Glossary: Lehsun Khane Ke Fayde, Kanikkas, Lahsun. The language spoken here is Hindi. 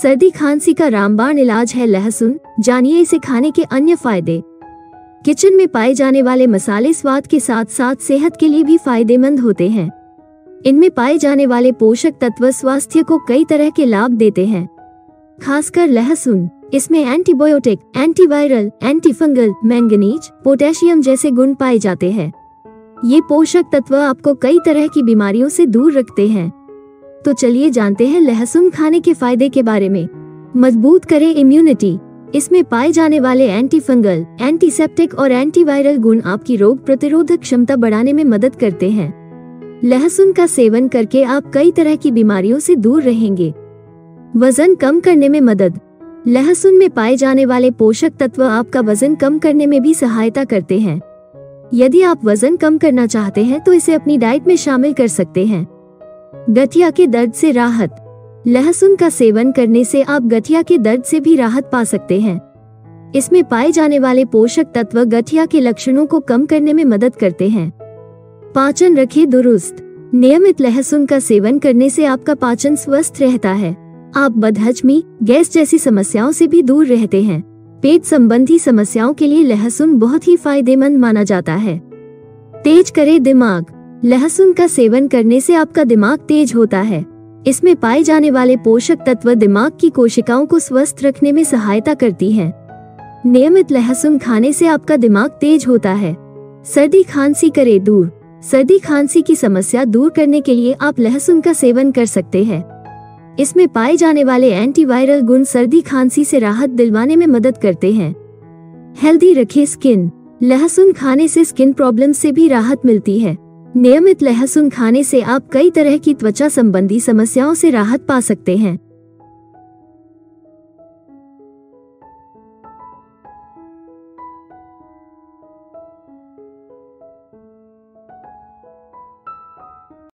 सर्दी खांसी का रामबाण इलाज है लहसुन, जानिए इसे खाने के अन्य फायदे। किचन में पाए जाने वाले मसाले स्वाद के साथ साथ सेहत के लिए भी फायदेमंद होते हैं। इनमें पाए जाने वाले पोषक तत्व स्वास्थ्य को कई तरह के लाभ देते हैं, खासकर लहसुन। इसमें antibiotic, antiviral, antifungal, manganese, potassium जैसे गुण पाए जाते हैं। ये पोषक तत्व आपको कई तरह की बीमारियों से दूर रखते हैं। तो चलिए जानते हैं लहसुन खाने के फायदे के बारे में। मजबूत करे इम्यूनिटी। इसमें पाए जाने वाले एंटीफंगल, एंटीसेप्टिक और एंटीवायरल गुण आपकी रोग प्रतिरोधक क्षमता बढ़ाने में मदद करते हैं। लहसुन का सेवन करके आप कई तरह की बीमारियों से दूर रहेंगे। वजन कम करने में मदद। लहसुन में पाए जाने वाले पोषक तत्व आपका वजन कम करने में भी सहायता करते हैं। यदि आप वजन कम करना चाहते हैं तो इसे अपनी डाइट में शामिल कर सकते हैं। गठिया के दर्द से राहत। लहसुन का सेवन करने से आप गठिया के दर्द से भी राहत पा सकते हैं। इसमें पाए जाने वाले पोषक तत्व गठिया के लक्षणों को कम करने में मदद करते हैं। पाचन रखें दुरुस्त। नियमित लहसुन का सेवन करने से आपका पाचन स्वस्थ रहता है। आप बदहजमी, गैस जैसी समस्याओं से भी दूर रहते हैं। पेट संबंधी समस्याओं के लिए लहसुन बहुत ही फायदेमंद माना जाता है। तेज करे दिमाग। लहसुन का सेवन करने से आपका दिमाग तेज होता है। इसमें पाए जाने वाले पोषक तत्व दिमाग की कोशिकाओं को स्वस्थ रखने में सहायता करती है। नियमित लहसुन खाने से आपका दिमाग तेज होता है। सर्दी खांसी करे दूर। सर्दी खांसी की समस्या दूर करने के लिए आप लहसुन का सेवन कर सकते हैं। इसमें पाए जाने वाले एंटीवायरल गुण सर्दी खांसी से राहत दिलवाने में मदद करते हैं। हेल्दी रखें स्किन। लहसुन खाने से स्किन प्रॉब्लम से भी राहत मिलती है। नियमित लहसुन खाने से आप कई तरह की त्वचा संबंधी समस्याओं से राहत पा सकते हैं।